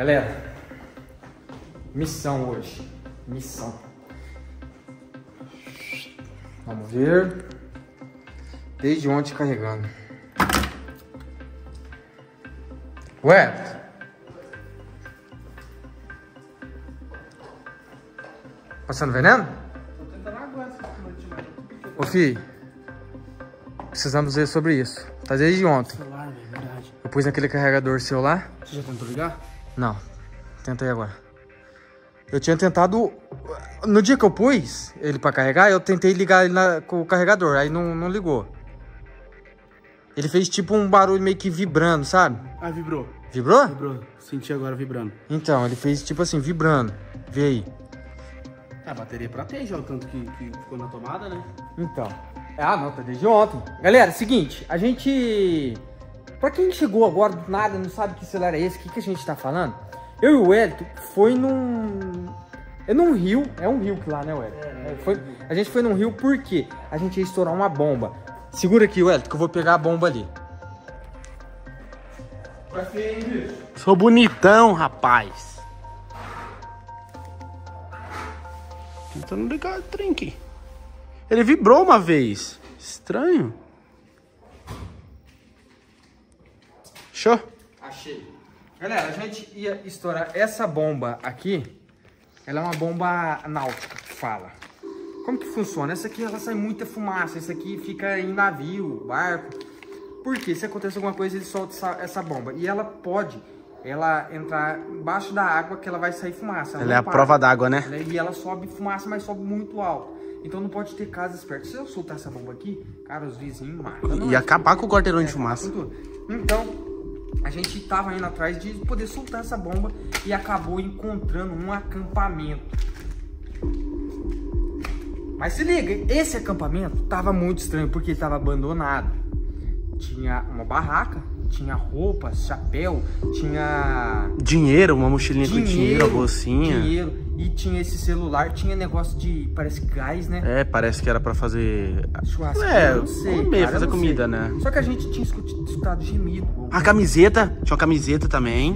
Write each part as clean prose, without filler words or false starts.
Galera, missão hoje. Missão. Vamos ver. Desde ontem carregando. Ué? Passando veneno? Tô tentando aguentar essa noite mais. Ô, fi, precisamos ver sobre isso. Tá desde ontem. Celular, é verdade. Eu pus naquele carregador seu lá. Você já tentou ligar? Não. Tentei agora. Eu tinha tentado... No dia que eu pus ele pra carregar, eu tentei ligar ele com o carregador. Aí não ligou. Ele fez tipo um barulho meio que vibrando, sabe? Ah, vibrou. Vibrou? Vibrou. Senti agora vibrando. Então, ele fez tipo assim, vibrando. Vê aí. É, a bateria pra ter já o tanto que ficou na tomada, né? Então. Ah, não, tá desde ontem. Galera, seguinte, a gente... Pra quem chegou agora do nada, não sabe que celular é esse, o que a gente tá falando? Eu e o Wellington foi num... É num rio, é um rio que lá, né, Wellington? A gente foi num rio porque a gente ia estourar uma bomba. Segura aqui, Wellington, que eu vou pegar a bomba ali. Sou bonitão, rapaz. Tentando ligar o trem aqui. Ele vibrou uma vez. Estranho. Achou? Achei. Galera, a gente ia estourar essa bomba aqui. Ela é uma bomba náutica, que fala. Como que funciona? Essa aqui, ela sai muita fumaça. Isso aqui fica em navio, barco. Porque se acontece alguma coisa, ele solta essa bomba. E ela pode entrar embaixo da água, que ela vai sair fumaça. Ela é a prova d'água, né? E ela sobe fumaça, mas sobe muito alto. Então não pode ter casas perto. Se eu soltar essa bomba aqui, cara, os vizinhos matam. E acabar com o quarteirão de fumaça. Então, a gente tava indo atrás de poder soltar essa bomba e acabou encontrando um acampamento. Mas se liga, esse acampamento tava muito estranho, porque ele tava abandonado. Tinha uma barraca, tinha roupas, chapéu, tinha... Dinheiro, uma mochilinha com dinheiro, a bolsinha. Dinheiro. E tinha esse celular, tinha negócio de, parece gás, né? É, parece que era pra fazer... Churrasco, não sei, comer, cara, fazer comida, né? Só que a gente tinha escutado gemido. A camiseta, tinha uma camiseta também.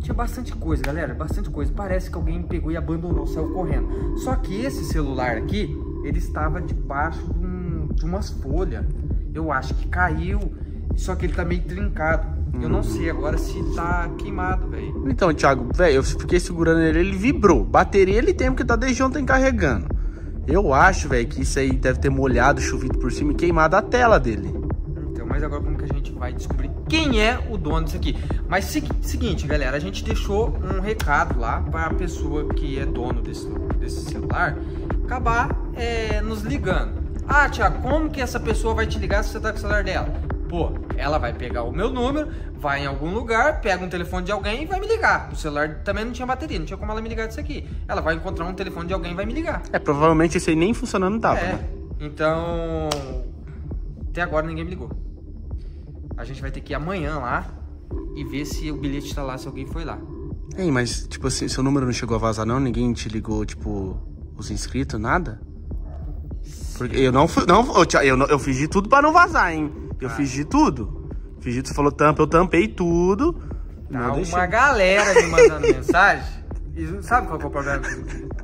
Tinha bastante coisa, galera, bastante coisa. Parece que alguém pegou e abandonou, saiu correndo. Só que esse celular aqui, ele estava debaixo de umas folhas. Eu acho que caiu, só que ele tá meio trincado. Eu não sei agora se tá queimado, velho. Então, Thiago, velho, eu fiquei segurando ele, ele vibrou. Bateria ele tem, porque tá desde ontem carregando. Eu acho, velho, que isso aí deve ter molhado, chovido por cima e queimado a tela dele. Então, mas agora como que a gente vai descobrir quem é o dono disso aqui? Mas seguinte, galera, a gente deixou um recado lá pra pessoa que é dono desse celular acabar nos ligando. Ah, Thiago, como que essa pessoa vai te ligar se você tá com o celular dela? Pô, ela vai pegar o meu número, vai em algum lugar, pega um telefone de alguém e vai me ligar. O celular também não tinha bateria, não tinha como ela me ligar disso aqui. Ela vai encontrar um telefone de alguém e vai me ligar. É, provavelmente esse aí nem funcionando tava. É, né? Então... Até agora ninguém me ligou. A gente vai ter que ir amanhã lá e ver se o bilhete tá lá, se alguém foi lá. Ei, mas, tipo assim, seu número não chegou a vazar não? Ninguém te ligou, tipo, os inscritos, nada? Porque eu não fui... Eu fiz de tudo pra não vazar, hein? Eu fingi tudo. Fingi, tu falou tampa, eu tampei tudo. Tá uma galera me mandando mensagem. E sabe qual que é o problema?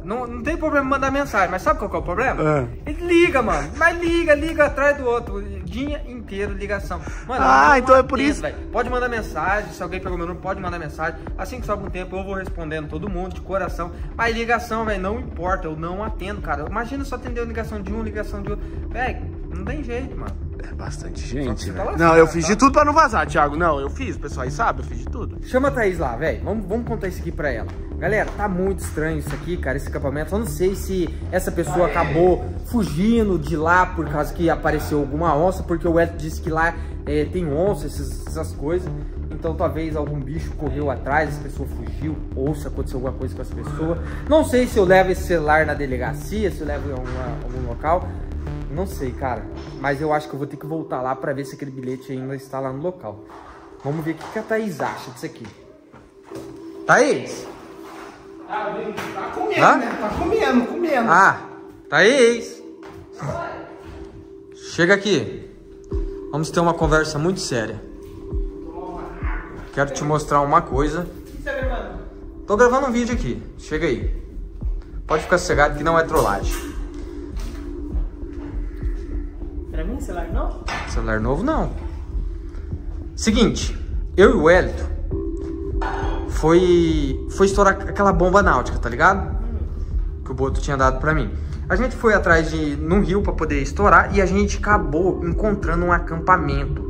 Não tem problema mandar mensagem, mas sabe qual que é o problema? Ele liga, mano. Mas liga atrás do outro. Dia inteiro ligação. Mano, então é por isso. Véio. Pode mandar mensagem. Se alguém pegou meu número, pode mandar mensagem. Assim que sobra um tempo, eu vou respondendo todo mundo de coração. Mas ligação, velho, não importa. Eu não atendo, cara. Imagina só atender ligação de outro. Velho, não tem jeito, mano. É bastante gente, velho. Tá eu fiz de tudo pra não vazar, Thiago. Não, eu fiz, o pessoal aí sabe, eu fiz de tudo. Chama a Thaís lá, velho. Vamos contar isso aqui pra ela. Galera, tá muito estranho isso aqui, cara, esse acampamento. Eu não sei se essa pessoa acabou fugindo de lá por causa que apareceu alguma onça, porque o Wellington disse que lá tem onça, essas coisas. Então talvez algum bicho correu atrás, essa pessoa fugiu, ou se aconteceu alguma coisa com essa pessoa. Não sei se eu levo esse celular na delegacia, se eu levo em algum local. Não sei, cara, mas eu acho que eu vou ter que voltar lá pra ver se aquele bilhete ainda está lá no local. Vamos ver o que a Thaís acha disso aqui. Thaís? Tá comendo, né? Tá comendo. Ah, Thaís. Chega aqui. Vamos ter uma conversa muito séria. Quero te mostrar uma coisa. O que você vai, mano? Tô gravando um vídeo aqui, chega aí. Pode ficar sossegado que não é trollagem. Pra mim, celular novo? Celular novo não. Seguinte, eu e o Hélito foi estourar aquela bomba náutica, tá ligado? Que o Boto tinha dado pra mim. A gente foi atrás de num rio pra poder estourar e a gente acabou encontrando um acampamento.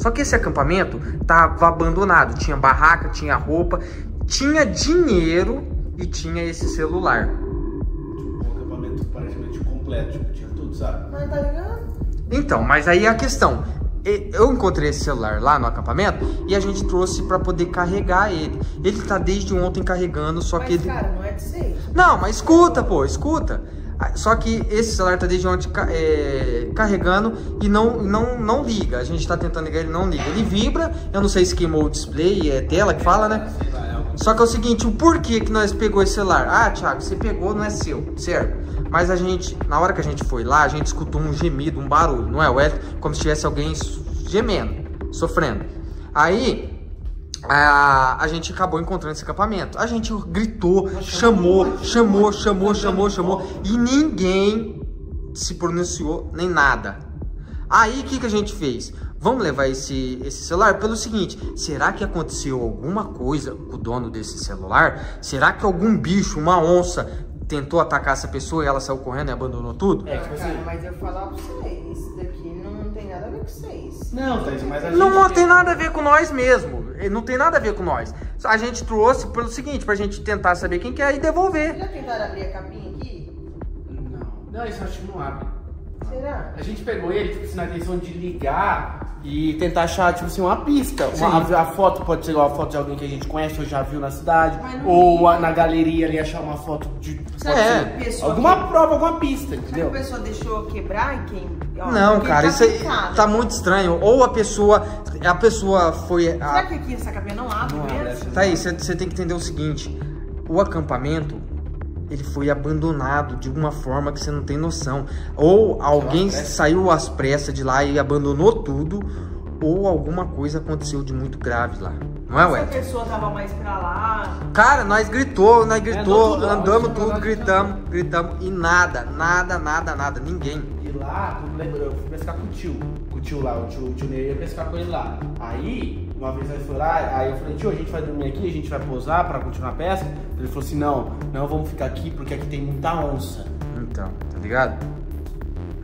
Só que esse acampamento tava abandonado. Tinha barraca, tinha roupa, tinha dinheiro e tinha esse celular. Um acampamento praticamente completo, tipo, tinha tudo, sabe? Mas tá ligado? Então, mas aí a questão. Eu encontrei esse celular lá no acampamento e a gente trouxe pra poder carregar ele. Ele tá desde ontem carregando, só que ele... cara, não é de ser. Não, mas escuta, pô, escuta. Só que esse celular tá desde ontem carregando e não liga. A gente tá tentando ligar, ele não liga. Ele vibra, eu não sei se queimou o display, é tela que fala, né? Só que é o seguinte, o porquê que nós pegou esse celular? Ah, Thiago, você pegou, não é seu, certo? Mas a gente, na hora que a gente foi lá, a gente escutou um gemido, um barulho, não é, Wellington? Como se tivesse alguém gemendo, sofrendo. Aí, a gente acabou encontrando esse acampamento. A gente gritou, chamou, e ninguém se pronunciou, nem nada. Aí, o que que a gente fez? Vamos levar esse celular pelo seguinte, será que aconteceu alguma coisa com o dono desse celular? Será que algum bicho, uma onça... tentou atacar essa pessoa e ela saiu correndo e abandonou tudo? É, tipo assim... Cara, mas eu vou falar pra vocês, isso daqui não tem nada a ver com vocês. Não, Thaís, mas a gente... Não tem nada a ver com nós mesmo, não tem nada a ver com nós. A gente trouxe pelo seguinte, pra gente tentar saber quem que é e devolver. Já tentaram abrir a capinha aqui? Não, não, isso eu acho que não abre. Será? A gente pegou ele, tipo assim, na intenção de ligar e tentar achar, tipo assim, uma pista. A foto pode ser igual a foto de alguém que a gente conhece ou já viu na cidade. Ou na galeria ali achar uma foto de... alguma prova, alguma pista, entendeu? A pessoa deixou quebrar e quem... Não, cara, isso aí tá muito estranho. Ou a pessoa foi... Será que aqui essa cabine não abre mesmo? Tá aí, você tem que entender o seguinte. O acampamento... ele foi abandonado de uma forma que você não tem noção. Ou alguém saiu às pressas de lá e abandonou tudo, ou alguma coisa aconteceu de muito grave lá. Não é, ué? Essa pessoa tava mais pra lá... Cara, nós gritamos, andamos tudo, gritamos, e nada, ninguém. E lá, tu lembrou, eu fui pescar com o tio. Com o tio lá, o tio Ney ia pescar com ele lá. Aí, uma vez nós fomos lá, aí eu falei, tio, a gente vai dormir aqui, a gente vai pousar pra continuar a pesca. Ele falou assim, não, vamos ficar aqui porque aqui tem muita onça. Então, tá ligado?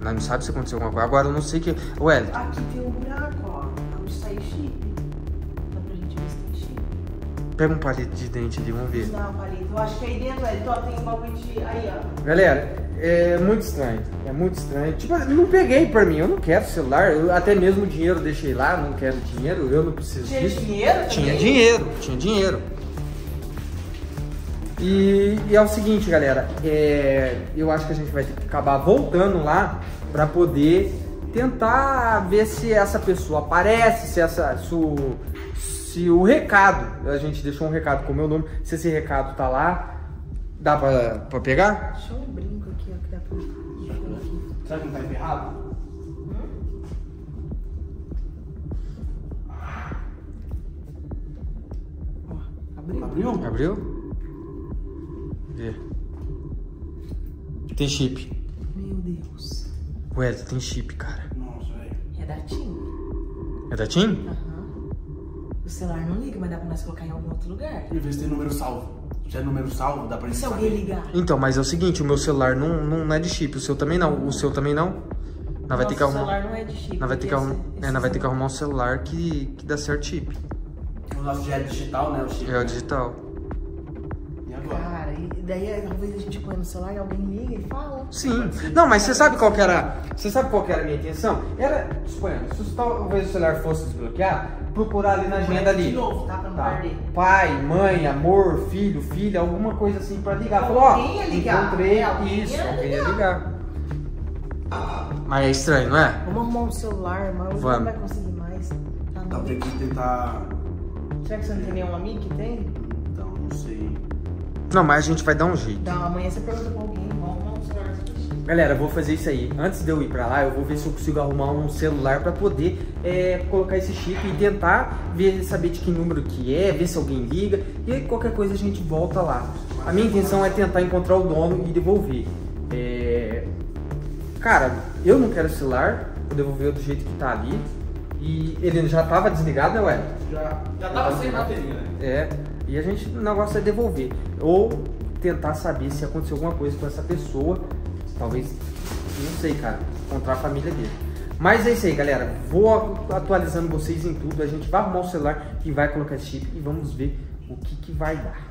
Nós não sabemos se aconteceu alguma coisa. Agora eu não sei que... Ué, aqui tem um buraco, ó. Vamos sair chip. Dá pra gente ver se tem chip. Pega um palito de dente ali, vamos ver. Não, palito. Eu acho que aí dentro, velho, então, tem um bagulho de... Aí, ó. Galera, é muito estranho. É muito estranho. Tipo, eu não peguei pra mim. Eu não quero celular. Eu até mesmo o dinheiro eu deixei lá. Não quero dinheiro. Eu não preciso disso. Tinha dinheiro também? Tinha dinheiro. E é o seguinte, galera, eu acho que a gente vai ter que acabar voltando lá pra poder tentar ver se essa pessoa aparece, se o recado, a gente deixou um recado com o meu nome, se esse recado tá lá, dá pra pegar? Deixa eu um brinco aqui, ó, que dá pra pegar. Será que não tá enterrado? Abriu? Abriu? Tem chip. Meu Deus. Ué, tem chip, cara. Nossa, velho. É da TIM. É da TIM? Aham. O celular não liga, mas dá pra nós colocar em algum outro lugar. E ver se tem número salvo. Se é número salvo, dá pra gente saber. Se alguém ligar. Então, mas é o seguinte, o meu celular não é de chip. O seu também não. O seu também não. Nós vai ter que arrumar. O celular não é de chip. Vai ter que arrumar um celular que dá certo chip. O nosso já é digital, né? O chip. É o digital. E agora? Cara. Daí talvez a gente põe no celular e alguém liga e fala. Sim. Não, mas você sabe qual que era. Você sabe qual que era a minha intenção? Era, suponhamos, se talvez o celular fosse desbloquear, procurar ali na agenda ali. De novo, tá? Pra não perder. Pai, mãe, amor, filho, filha, alguma coisa assim pra ligar. Falou, ó, encontrei isso, alguém ia ligar. Mas é estranho, não é? Vamos arrumar um celular, mas não vai conseguir mais. Talvez tem que tentar. Será que você não tem nenhum amigo que tem? Então, não sei. Não, mas a gente vai dar um jeito. Não, amanhã você pergunta pra alguém, vamos lá. Galera, eu vou fazer isso aí. Antes de eu ir pra lá, eu vou ver se eu consigo arrumar um celular pra poder colocar esse chip e tentar ver, saber de que número que é, ver se alguém liga. E aí, qualquer coisa a gente volta lá. A minha intenção é tentar encontrar o dono e devolver. Cara, eu não quero o celular, vou devolver do jeito que tá ali. E ele já tava desligado, né, ué? Já tava sem bateria, né? É, e a gente, o negócio é devolver. Ou tentar saber se aconteceu alguma coisa com essa pessoa. Talvez, não sei, cara, encontrar a família dele. Mas é isso aí, galera. Vou atualizando vocês em tudo. A gente vai arrumar o celular e vai colocar esse chip e vamos ver o que vai dar.